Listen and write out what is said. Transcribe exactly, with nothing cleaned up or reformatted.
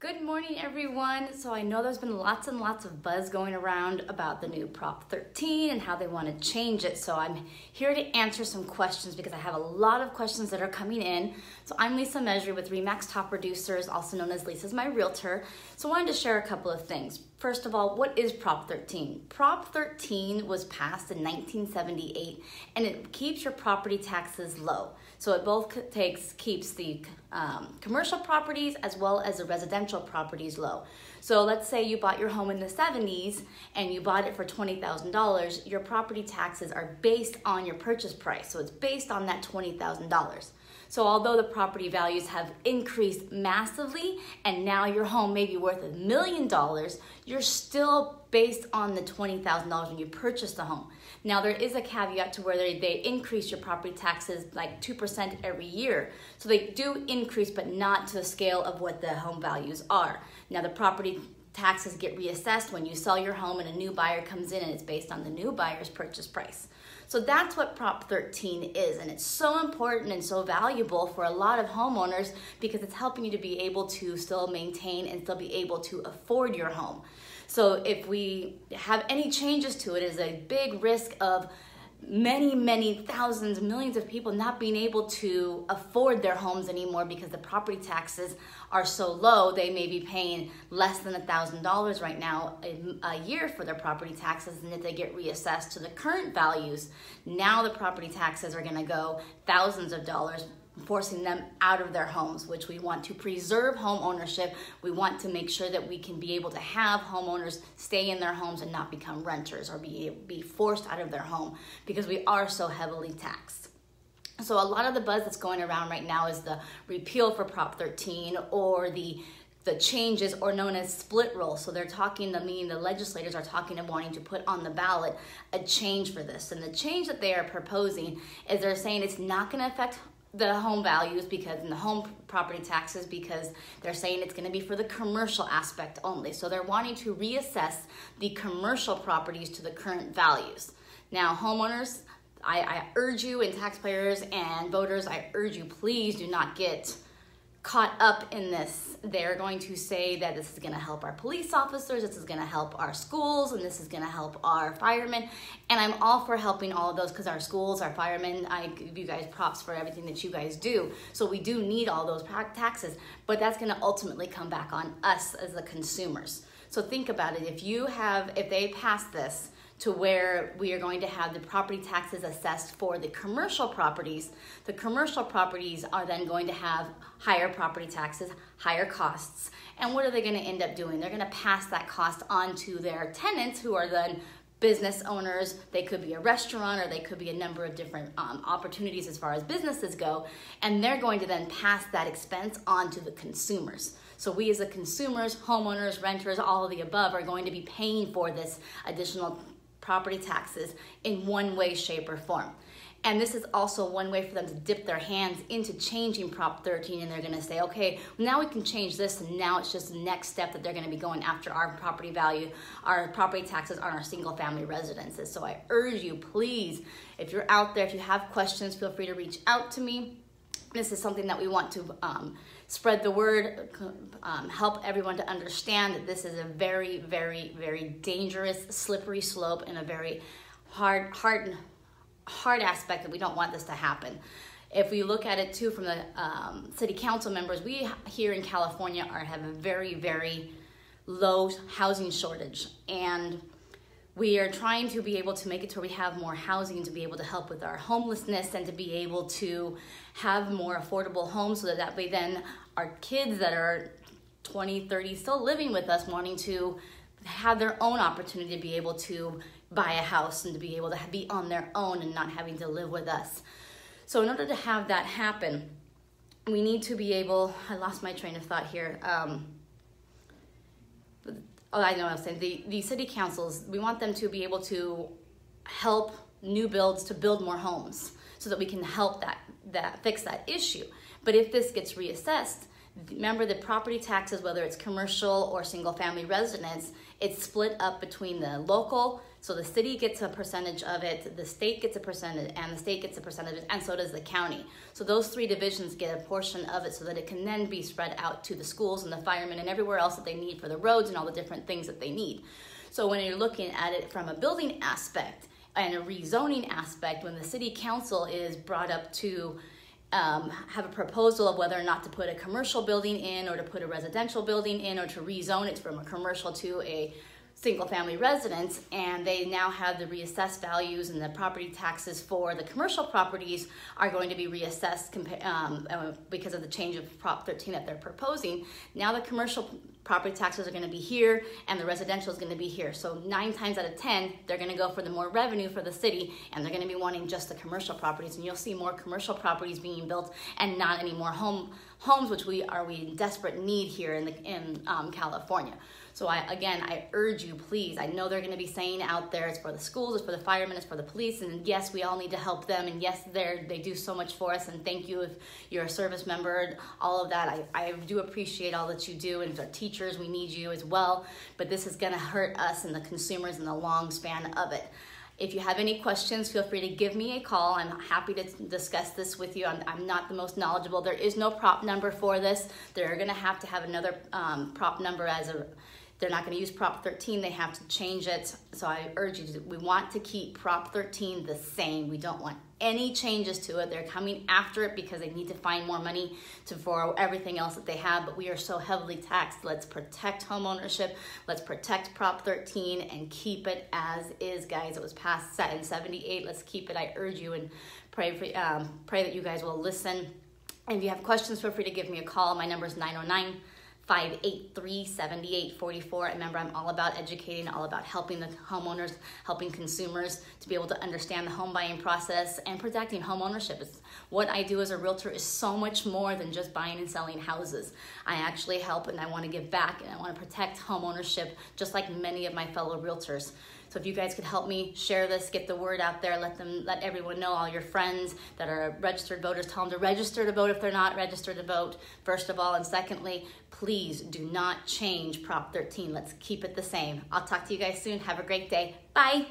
Good morning, everyone. So I know there's been lots and lots of buzz going around about the new Prop thirteen and how they want to change it. So I'm here to answer some questions because I have a lot of questions that are coming in. So I'm Lisa Mejri with REMAX Top Producers, also known as Lisa's My Realtor. So I wanted to share a couple of things. First of all, what is Prop thirteen? Prop thirteen was passed in nineteen seventy-eight, and it keeps your property taxes low. So it both takes keeps the um, commercial properties as well as the residential properties low. So let's say you bought your home in the seventies and you bought it for twenty thousand dollars. Your property taxes are based on your purchase price, so it's based on that twenty thousand dollars. So although the property values have increased massively and now your home may be worth a million dollars, you're still based on the twenty thousand dollars when you purchased the home. Now there is a caveat to where they, they increase your property taxes like two percent every year. So they do increase, but not to the scale of what the home values are. Now the property taxes get reassessed when you sell your home and a new buyer comes in, and it's based on the new buyer's purchase price. So that's what Prop thirteen is, and it's so important and so valuable for a lot of homeowners because it's helping you to be able to still maintain and still be able to afford your home. So if we have any changes to it, it is a big risk of many, many thousands, millions of people not being able to afford their homes anymore because the property taxes are so low. They may be paying less than one thousand dollars right now a year for their property taxes, and if they get reassessed to the current values, now the property taxes are going to go thousands of dollars, forcing them out of their homes, which we want to preserve home ownership. We want to make sure that we can be able to have homeowners stay in their homes and not become renters or be, be forced out of their home because we are so heavily taxed. So a lot of the buzz that's going around right now is the repeal for Prop thirteen or the The changes, or known as split roll. So they're talking, the meaning the legislators are talking and wanting to put on the ballot a change for this. And the change that they are proposing is they're saying it's not going to affect the home values because in the home property taxes, because they're saying it's going to be for the commercial aspect only. So they're wanting to reassess the commercial properties to the current values. Now, homeowners, I, I urge you, and taxpayers and voters, I urge you, please do not get caught up in this. They're going to say that this is going to help our police officers, this is going to help our schools, and this is going to help our firemen. And I'm all for helping all of those because our schools, our firemen, I give you guys props for everything that you guys do. So we do need all those taxes, but that's going to ultimately come back on us as the consumers. So think about it. If you have, if they pass this, to where we are going to have the property taxes assessed for the commercial properties. The commercial properties are then going to have higher property taxes, higher costs. And what are they gonna end up doing? They're gonna pass that cost on to their tenants, who are then business owners. They could be a restaurant, or they could be a number of different um, opportunities as far as businesses go. And they're going to then pass that expense on to the consumers. So we as the consumers, homeowners, renters, all of the above are going to be paying for this additional property taxes in one way, shape, or form. And this is also one way for them to dip their hands into changing Prop thirteen, and they're gonna say, okay, now we can change this, and now it's just the next step that they're gonna be going after our property value, our property taxes on our single family residences. So I urge you, please, if you're out there, if you have questions, feel free to reach out to me. This is something that we want to um, spread the word, um, help everyone to understand that this is a very, very, very dangerous, slippery slope, and a very hard, hard, hard aspect that we don't want this to happen. If we look at it too from the um, city council members, we here in California are have a very, very low housing shortage, and we are trying to be able to make it to where we have more housing to be able to help with our homelessness and to be able to have more affordable homes, so that that way then our kids that are twenty, thirty still living with us, wanting to have their own opportunity to be able to buy a house and to be able to be on their own and not having to live with us. So in order to have that happen, we need to be able, I lost my train of thought here. Um, Oh, I know what I'm saying. The, the city councils, we want them to be able to help new builds to build more homes so that we can help that, that fix that issue. But if this gets reassessed, Remember, the property taxes, whether it's commercial or single family residence, it's split up between the local, so the city gets a percentage of it, the state gets a percentage, and the state gets a percentage, and so does the county. So those three divisions get a portion of it so that it can then be spread out to the schools and the firemen and everywhere else that they need for the roads and all the different things that they need. So when you're looking at it from a building aspect and a rezoning aspect, when the city council is brought up to Um, have a proposal of whether or not to put a commercial building in or to put a residential building in or to rezone it from a commercial to a single family residence, and they now have the reassessed values, and the property taxes for the commercial properties are going to be reassessed um, because of the change of Prop thirteen that they're proposing. Now the commercial property taxes are going to be here and the residential is going to be here. So nine times out of ten, they're going to go for the more revenue for the city, and they're going to be wanting just the commercial properties. And you'll see more commercial properties being built and not any more home homes, which we are we in desperate need here in, the, in um, California. So I, again, I urge you, please, I know they're going to be saying out there it's for the schools, it's for the firemen, it's for the police, and yes, we all need to help them, and yes, they do so much for us, and thank you if you're a service member, all of that. I, I do appreciate all that you do, and if our teachers, we need you as well, but this is going to hurt us and the consumers in the long span of it. If you have any questions, feel free to give me a call. I'm happy to discuss this with you. I'm, I'm not the most knowledgeable. There is no prop number for this. They're going to have to have another um, prop number as a, they're not going to use Prop thirteen. They have to change it. So I urge you, to, we want to keep Prop thirteen the same. We don't want any changes to it. They're coming after it because they need to find more money to for everything else that they have, but we are so heavily taxed. Let's protect home ownership. Let's protect Prop thirteen and keep it as is, guys. It was passed in seventy-eight. Let's keep it. I urge you and pray for, um, pray that you guys will listen. And if you have questions, feel free to give me a call. My number is nine oh nine, five eight three, seven eight four four. Remember, I'm all about educating, all about helping the homeowners, helping consumers to be able to understand the home buying process and protecting home ownership. It's, what I do as a realtor is so much more than just buying and selling houses. I actually help, and I want to give back, and I want to protect home ownership just like many of my fellow realtors. So if you guys could help me share this, get the word out there, let them, let everyone know, all your friends that are registered voters, tell them to register to vote if they're not registered to vote, first of all. And secondly, please do not change Prop thirteen. Let's keep it the same. I'll talk to you guys soon. Have a great day. Bye.